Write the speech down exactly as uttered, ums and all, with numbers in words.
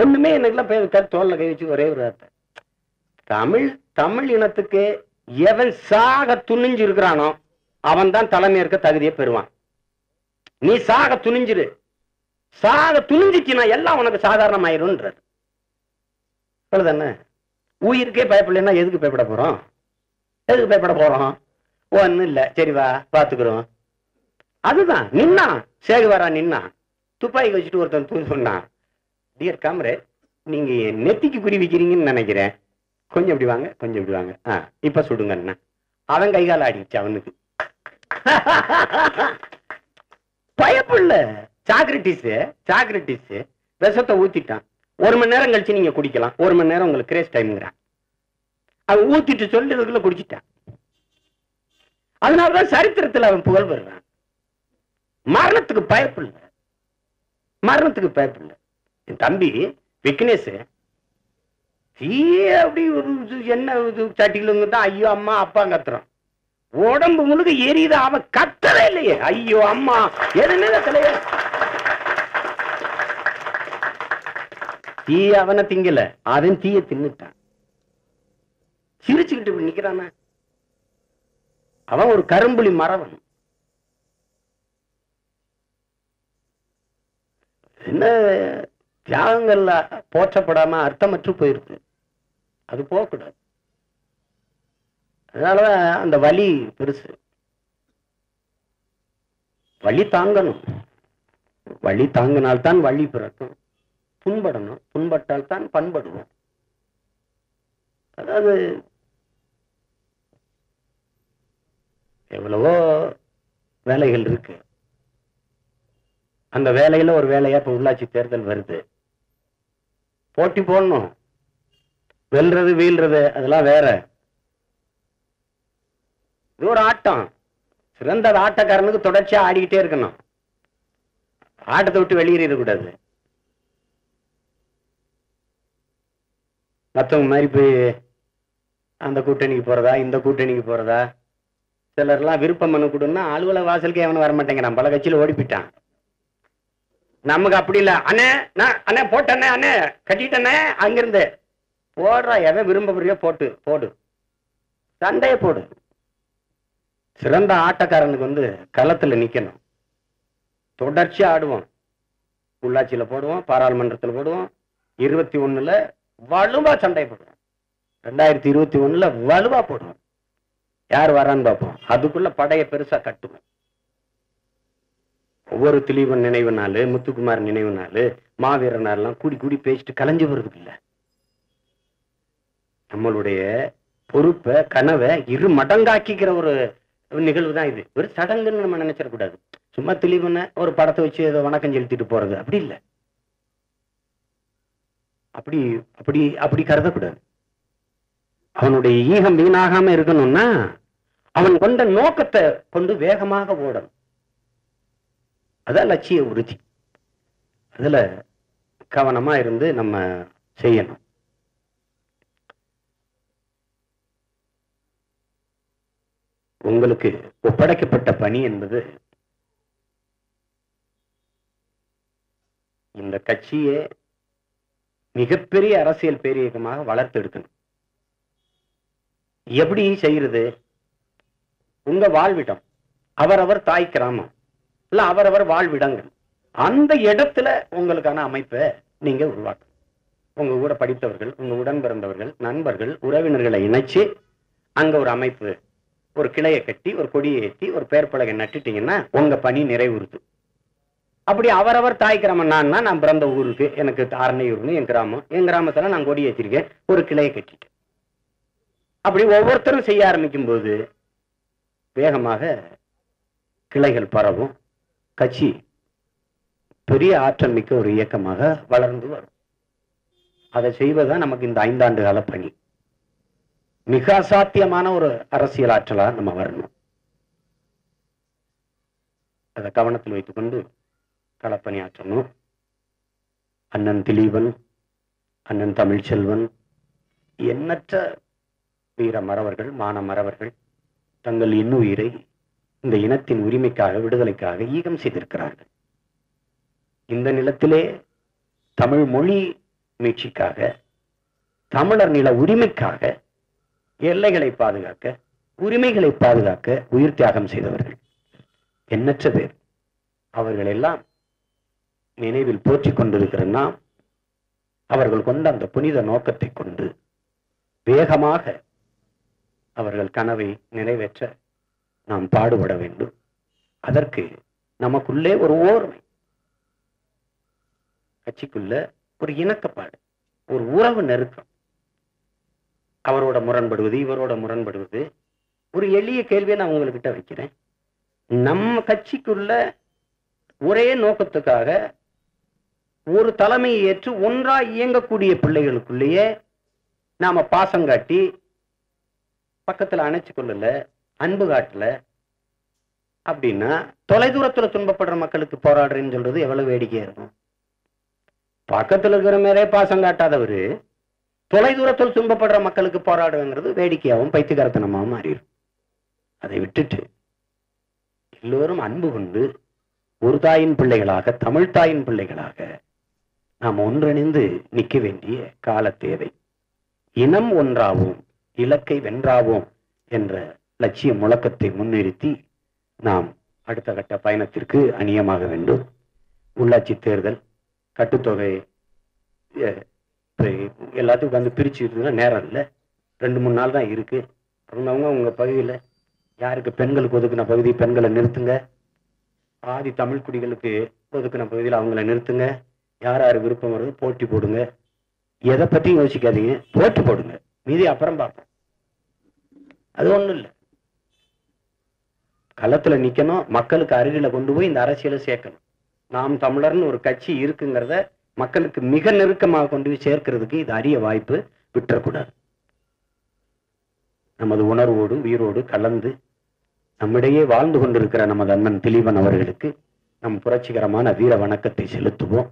ஒண்ணுமே எனக்குலாம் தோல்ல கை வச்சு ஒரே ஒரு வார்த்தை. தமிழ் தமிழ் இனத்துக்கு எவன் சாக துணிஞ்சு இருக்கிறானோ அவன் தான் தலைமை இருக்க தகுதியை பெறுவான். நீ சாக துணிஞ்சிரு, சாக துணிஞ்சிச்சினா எல்லாம் உனக்கு சாதாரணமாயிருன்றது. சொல்லுதானே, உயிருக்கே பயப்படலைன்னா எதுக்கு பயப்பட போறோம்? எதுக்கு பயப்பட போறோம்? ஒன்னும் இல்லை, சரிவா பார்த்துக்கிறோம். அதுதான் நின்னா சேகுவாரா நின்னா துப்பாக்கி வச்சுட்டு ஒருத்தன் தூ சொன்னான், டியர் காம்ரேட் நீங்க நெத்திக்கு குறி வைக்கிறீங்கன்னு நினைக்கிறேன், கொஞ்சம் இப்படி வாங்க, கொஞ்சம் இப்படி வாங்க, ஆ இப்ப சுடுங்கண்ணா. அவன் கைகால ஆடிச்சு அவனுக்கு. பயப்புள்ள சாக்ரட்டிஸ் சாக்ரட்டிஸ் விஷத்தை ஊத்திட்டான். ஒரு மணி நேரம் கழிச்சு நீங்க குடிக்கலாம், ஒரு மணி நேரம் உங்களுக்கு கிரேஸ் டைம்ங்கிறான். அவன் ஊத்திட்டு சொல்றதுக்குள்ள குடிச்சிட்டான். அதனாலதான் சரித்திரத்தில் அவன் புகழ் பெறுறான். மரணத்துக்கு பயப்பில்லை, மரணத்துக்கு பயப்பில்லை. என் தம்பி விக்னேஷ் அப்படி ஒரு என்ன சட்டிகளுங்க தான் ஐயோ அம்மா அப்பா கத்துறான். உடம்பு முழுக்க எரியுது, அவன் கத்தவே இல்லையே ஐயோ அம்மா எதுன்னு கத்தலையே. தீய அவனை திங்கல, அவன் தீய தின்னுட்டான். சிரிச்சுக்கிட்டு இப்படி நிக்கிறானா? அவன் ஒரு கரும்புலி மரவன். என்ன தியாகங்கள்ல போற்றப்படாம அர்த்தமற்று போயிருக்கு, அது போகக்கூடாது. அதனாலதான் அந்த வலி பெருசு. வலி தாங்கணும், வலி தாங்கினால்தான் வலி பிறக்கும். புண்படணும், புண்பட்டால்தான் பண்படுவோம். அதாவது எவ்வளவோ வேலைகள் இருக்கு. அந்த வேலையில ஒரு வேலையா இப்ப உள்ளாட்சி தேர்தல் வருது. போட்டி போடணும், வெல்றது வீழ்றது அதெல்லாம் வேற. இது ஒரு ஆட்டம். சிறந்த ஆட்டக்காரனுக்கு தொடர்ச்சியா ஆடிக்கிட்டே இருக்கணும், ஆட்டத்தை விட்டு வெளியேறிடக்கூடாது. மற்றவங்க மாதிரி போய் அந்த கூட்டணிக்கு போறதா இந்த கூட்டணிக்கு போறதா. சிலர்லாம் விருப்பம் பண்ண கூடன்னா அலுவலக வாசலுக்கு எவனும் வரமாட்டேங்கிறான், பல கட்சியில ஓடி போயிட்டான். நமக்கு அப்படி இல்லை, அண்ணே நான் அண்ணே போட்டண்ணே அண்ணே கட்டிட்டண்ணே அங்கிருந்து போடுறா. எவன் விரும்பப்படுறியோ போட்டு போடு, சண்டையை போடு. சிறந்த ஆட்டக்காரனுக்கு வந்து களத்தில் நிற்கணும். தொடர்ச்சியாக ஆடுவோம், உள்ளாட்சியில் போடுவோம், பாராளுமன்றத்தில் போடுவோம், இருபத்தி ஒன்றில் வலுவாக சண்டையை போடுவோம், ரெண்டாயிரத்தி இருபத்தி ஒன்றில் வலுவாக போடுவோம். யார் வரான்னு பார்ப்போம், அதுக்குள்ளே படையை பெருசாக கட்டுவோம். ஒவ்வொரு திலீபன் நினைவு நாள், முத்துக்குமார் நினைவு நாள், மாவீரர் நாள்லாம் கூடி கூடி பேசிட்டு கலைஞ்சு வருது. இல்லை நம்மளுடைய பொறுப்பை கனவை இரு மடங்காக்கிக்கிற ஒரு நிகழ்வு தான் இது. ஒரு சடங்குன்னு நம்ம நினைச்சிடக்கூடாது. சும்மா திலீபனை ஒரு படத்தை வச்சு ஏதோ வணக்கம் செலுத்திட்டு போறது அப்படி இல்லை, அப்படி அப்படி அப்படி கருதக்கூடாது. அவனுடைய ஈகம் வீணாகாம இருக்கணும்னா அவன் கொண்ட நோக்கத்தை கொண்டு வேகமாக ஓடணும். அதான் லட்சிய உறுதி. அதில் கவனமாக இருந்து நம்ம செய்யணும். உங்களுக்கு ஒப்படைக்கப்பட்ட பணி என்பது இந்த கட்சியை மிகப்பெரிய அரசியல் பேரியக்கமாக வளர்த்து எடுக்கணும். எப்படி செய்யறது? உங்க வாழ்விடம் அவரவர் தாய் கிராமம், அவரவர் வாழ்விடங்கள், அந்த இடத்துல உங்களுக்கான அமைப்பை நீங்க உருவாக்கணும். உங்க கூட படித்தவர்கள், உங்க உடன் பிறந்தவர்கள், நண்பர்கள், உறவினர்களை இணைச்சு அங்க ஒரு அமைப்பு, ஒரு கிளையை கட்டி, ஒரு கொடியை ஏற்றி, ஒரு பெயர் பலகை நட்டுட்டீங்கன்னா உங்க பணி நிறைவுறுது. அப்படி அவரவர் தாய் கிராமம், நான் நான் பிறந்த ஊருக்கு எனக்கு ஆரணையூர்னு என் கிராமம், என் கிராமத்துல நான் கொடி ஏற்றிருக்கேன், ஒரு கிளையை கட்டிட்டு அப்படி ஒவ்வொருத்தரும் செய்ய ஆரம்பிக்கும் போது வேகமாக கிளைகள் பரவும். கட்சி பெரிய ஆற்றல் மிக்க ஒரு இயக்கமாக வளர்ந்து வரும். அதை செய்வதுதான் நமக்கு இந்த ஐந்தாண்டு கால பணி. மிக அசாத்தியமான ஒரு அரசியல் ஆற்றலா நம்ம வரணும். அதை கவனத்தில் வைத்துக்கொண்டு களப்பணி ஆற்றணும். அண்ணன் திலீபன், அண்ணன் தமிழ்ச்செல்வன், எண்ணற்ற வீர மறவர்கள், மான மறவர்கள் தங்கள் இன்னுயிரை இந்த இனத்தின் உரிமைக்காக விடுதலைக்காக ஈகம் செய்திருக்கிறார்கள். இந்த நிலத்திலே தமிழ் மொழி மீட்சிக்காக, தமிழர் நில உரிமைக்காக, எல்லைகளை பாதுகாக்க, உரிமைகளை பாதுகாக்க உயிர் தியாகம் செய்தவர்கள் எண்ணற்ற பேர். அவர்கள் எல்லாம் நினைவில் போற்றிக் கொண்டிருக்கிற நாம் அவர்கள் கொண்ட அந்த புனித நோக்கத்தை கொண்டு வேகமாக அவர்கள் கனவை நிறைவேற்ற நாம் பாடுபட வேண்டும். அதற்கு நமக்குள்ளே ஒரு ஓர்மை, கட்சிக்குள்ள ஒரு இணக்கப்பாடு, ஒரு உறவு நெருக்கம், அவரோட முரண்படுவது இவரோட முரண்படுவது. ஒரு எளிய கேள்வியை நான் உங்கள்கிட்ட வைக்கிறேன். நம்ம கட்சிக்குள்ள ஒரே நோக்கத்துக்காக ஒரு தலைமையை ஏற்று ஒன்றா இயங்கக்கூடிய பிள்ளைகளுக்குள்ளேயே நாம பாசம் காட்டி பக்கத்துல அணைச்சு கொள்ளல, அன்பு காட்டல அப்படின்னா தொலைதூரத்துல துன்பப்படுற மக்களுக்கு போராடுறேன்னு சொல்றது எவ்வளவு வேடிக்கையா இருக்கும். பக்கத்துல இருக்கிற மேலே பாசம் காட்டாதவரு தொலைதூரத்தில் துன்பப்படுற மக்களுக்கு போராடுங்கிறது வேடிக்கையாகவும் பைத்தியகாரத்தனமாகவும் மாறிடும். அதை விட்டுட்டு எல்லோரும் அன்பு கொண்டு ஒரு தாயின் பிள்ளைகளாக, தமிழ் தாயின் பிள்ளைகளாக நாம் ஒன்றிணைந்து நிற்க வேண்டிய கால தேவை. இனம் ஒன்றாவோம், இலக்கை வென்றாவோம் என்ற லட்சிய முழக்கத்தை முன்னிறுத்தி நாம் அடுத்த கட்ட பயணத்திற்கு அணியமாக வேண்டும். உள்ளாட்சி தேர்தல் கட்டுத்தொகை எல்லாத்துக்கும் வந்து பிரிச்சுன்னா நேரம் இல்லை, ரெண்டு மூணு நாள் தான் இருக்கு. அவங்கவுங்க உங்க பகுதியில் யாருக்கு பெண்களுக்கு ஒதுக்குன பகுதி பெண்களை நிறுத்துங்க, ஆதி தமிழ் குடிகளுக்கு ஒதுக்குன பகுதியில் அவங்கள நிறுத்துங்க, யார் யார் விருப்பம் வருது போட்டி போடுங்க. எதை பற்றியும் யோசிக்காதீங்க, போட்டி போடுங்க, மீதி அப்புறம் பார்ப்போம். அது ஒன்றும் இல்லை, களத்தில் நிற்கணும், மக்களுக்கு அருகில் கொண்டு போய் இந்த அரசியலை சேர்க்கணும். நாம் தமிழர்னு ஒரு கட்சி இருக்குங்கிறத மக்களுக்கு மிக நெருக்கமாக கொண்டு போய் சேர்க்கிறதுக்கு இது அரிய வாய்ப்பு, விட்டுறக்கூடாது. நமது உணர்வோடு உயிரோடு கலந்து நம்மிடையே வாழ்ந்து கொண்டிருக்கிற நமது அண்ணன் திலீபன் அவர்களுக்கு நம் புரட்சிகரமான வீர வணக்கத்தை செலுத்துவோம்.